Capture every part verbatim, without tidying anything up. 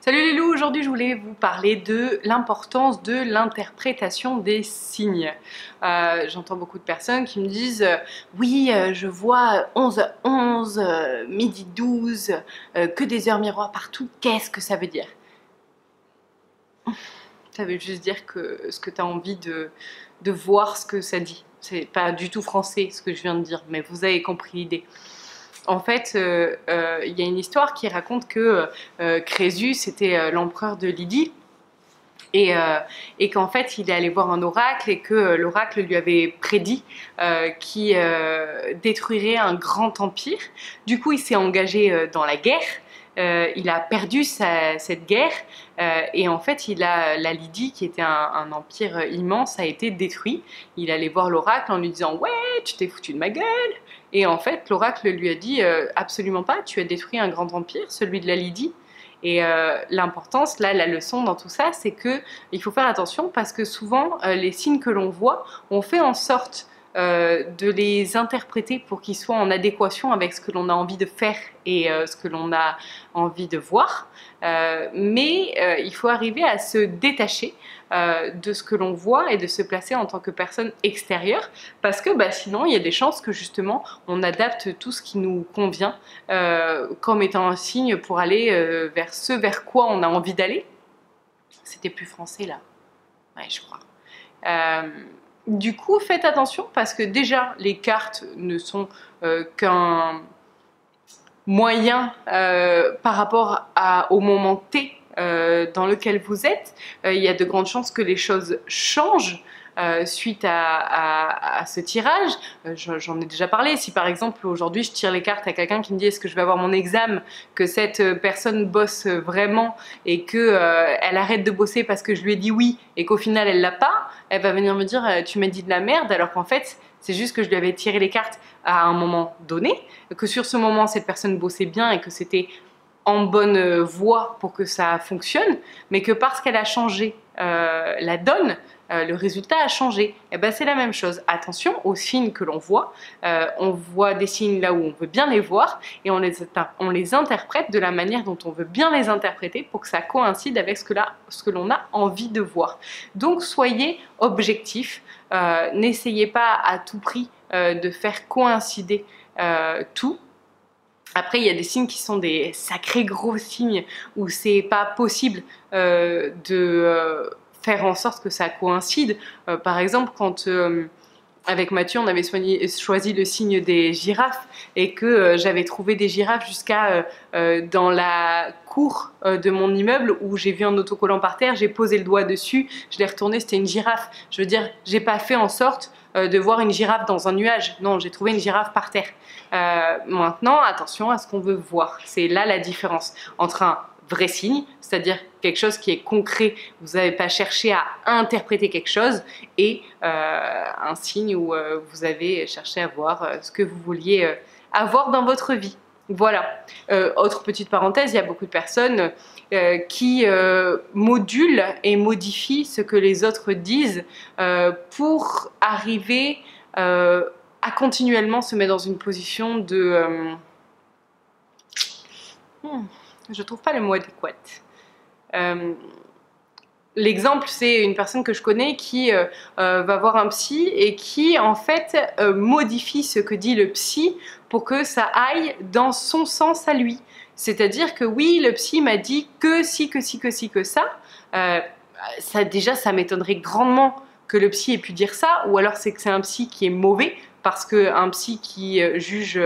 Salut les loups, aujourd'hui je voulais vous parler de l'importance de l'interprétation des signes. Euh, J'entends beaucoup de personnes qui me disent euh, oui, euh, je vois onze heures onze, euh, midi douze, euh, que des heures miroirs partout, qu'est-ce que ça veut dire? Ça veut juste dire que ce que tu as envie de, de voir ce que ça dit. C'est pas du tout français ce que je viens de dire, mais vous avez compris l'idée. En fait, il euh, euh, y a une histoire qui raconte que euh, Crésus était euh, l'empereur de Lydie et, euh, et qu'en fait, il est allé voir un oracle et que euh, l'oracle lui avait prédit euh, qu'il euh, détruirait un grand empire. Du coup, il s'est engagé euh, dans la guerre. Euh, il a perdu sa, cette guerre euh, et en fait il a, la Lydie qui était un, un empire immense a été détruit. Il allait voir l'oracle en lui disant ouais tu t'es foutu de ma gueule, et en fait l'oracle lui a dit euh, absolument pas, tu as détruit un grand empire, celui de la Lydie. Et euh, l'importance, là, la leçon dans tout ça, c'est qu'il faut faire attention parce que souvent euh, les signes que l'on voit, on fait en sorte Euh, de les interpréter pour qu'ils soient en adéquation avec ce que l'on a envie de faire et euh, ce que l'on a envie de voir. Euh, mais euh, il faut arriver à se détacher euh, de ce que l'on voit et de se placer en tant que personne extérieure, parce que bah, sinon il y a des chances que justement on adapte tout ce qui nous convient euh, comme étant un signe pour aller euh, vers ce vers quoi on a envie d'aller. C'était plus français là, ouais je crois. Euh... Du coup, faites attention parce que déjà, les cartes ne sont euh, qu'un moyen euh, par rapport à, au moment T euh, dans lequel vous êtes. Euh, il y a de grandes chances que les choses changent euh, suite à, à, à ce tirage. Euh, J'en ai déjà parlé. Si par exemple, aujourd'hui, je tire les cartes à quelqu'un qui me dit « Est-ce que je vais avoir mon examen ?» que cette personne bosse vraiment et qu'elle euh, arrête de bosser parce que je lui ai dit « oui » et qu'au final, elle ne l'a pas, elle va venir me dire « tu m'as dit de la merde » alors qu'en fait, c'est juste que je lui avais tiré les cartes à un moment donné, que sur ce moment, cette personne bossait bien et que c'était en bonne voie pour que ça fonctionne, mais que parce qu'elle a changé euh, la donne, euh, le résultat a changé. Et ben c'est la même chose. Attention aux signes que l'on voit. Euh, on voit des signes là où on veut bien les voir et on les, on les interprète de la manière dont on veut bien les interpréter pour que ça coïncide avec ce que, là, ce que l'on a envie de voir. Donc soyez objectifs. Euh, n'essayez pas à tout prix euh, de faire coïncider euh, tout. Après, il y a des signes qui sont des sacrés gros signes où c'est pas possible euh, de euh, faire en sorte que ça coïncide. Euh, par exemple, quand euh, avec Mathieu, on avait soigné, choisi le signe des girafes et que euh, j'avais trouvé des girafes jusqu'à euh, euh, dans la cour euh, de mon immeuble où j'ai vu un autocollant par terre, j'ai posé le doigt dessus, je l'ai retourné, c'était une girafe. Je veux dire, j'ai pas fait en sorte de voir une girafe dans un nuage. Non, j'ai trouvé une girafe par terre. Euh, maintenant, attention à ce qu'on veut voir. C'est là la différence entre un vrai signe, c'est-à-dire quelque chose qui est concret, vous n'avez pas cherché à interpréter quelque chose, et euh, un signe où euh, vous avez cherché à voir euh, ce que vous vouliez euh, avoir dans votre vie. Voilà. Euh, autre petite parenthèse, il y a beaucoup de personnes euh, qui euh, modulent et modifient ce que les autres disent euh, pour arriver euh, à continuellement se mettre dans une position de... Euh... Hmm, je trouve pas le mot adéquat. Euh... L'exemple, c'est une personne que je connais qui euh, euh, va voir un psy et qui, en fait, euh, modifie ce que dit le psy pour que ça aille dans son sens à lui. C'est-à-dire que oui, le psy m'a dit que si, que si, que si, que ça. Euh, ça déjà, ça m'étonnerait grandement que le psy ait pu dire ça, ou alors c'est que c'est un psy qui est mauvais, parce qu'un psy qui juge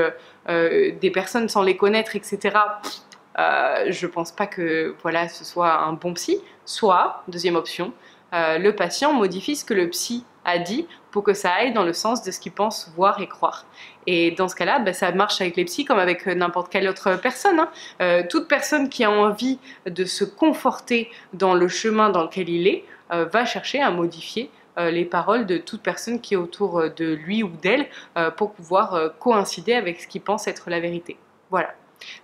euh, des personnes sans les connaître, et cetera, pff, Euh, je pense pas que voilà, ce soit un bon psy. Soit, deuxième option, euh, le patient modifie ce que le psy a dit pour que ça aille dans le sens de ce qu'il pense voir et croire. Et dans ce cas-là, bah, ça marche avec les psys comme avec n'importe quelle autre personne, hein. Euh, toute personne qui a envie de se conforter dans le chemin dans lequel il est euh, va chercher à modifier euh, les paroles de toute personne qui est autour de lui ou d'elle euh, pour pouvoir euh, coïncider avec ce qu'il pense être la vérité. Voilà.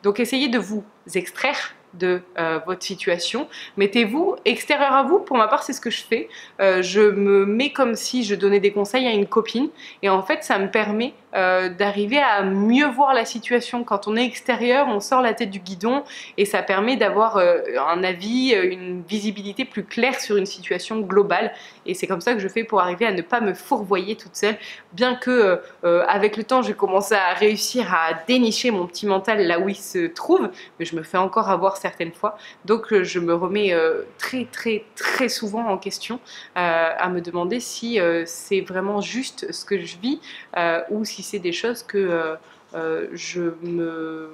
Donc essayez de vous extraire de euh, votre situation, mettez-vous extérieur à vous. Pour ma part, c'est ce que je fais, euh, je me mets comme si je donnais des conseils à une copine et en fait ça me permet euh, d'arriver à mieux voir la situation. Quand on est extérieur, on sort la tête du guidon et ça permet d'avoir euh, un avis, une visibilité plus claire sur une situation globale. Et c'est comme ça que je fais pour arriver à ne pas me fourvoyer toute seule, bien que euh, avec le temps, j'ai commencé à réussir à dénicher mon petit mental là où il se trouve, mais je me fais encore avoir certaines fois. Donc euh, je me remets euh, très très très souvent en question, euh, à me demander si euh, c'est vraiment juste ce que je vis euh, ou si c'est des choses que euh, euh, je me...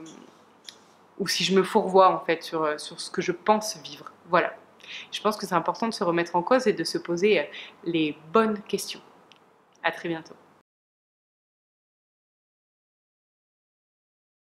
ou si je me fourvoie en fait sur, sur ce que je pense vivre. Voilà. Je pense que c'est important de se remettre en cause et de se poser les bonnes questions. À très bientôt.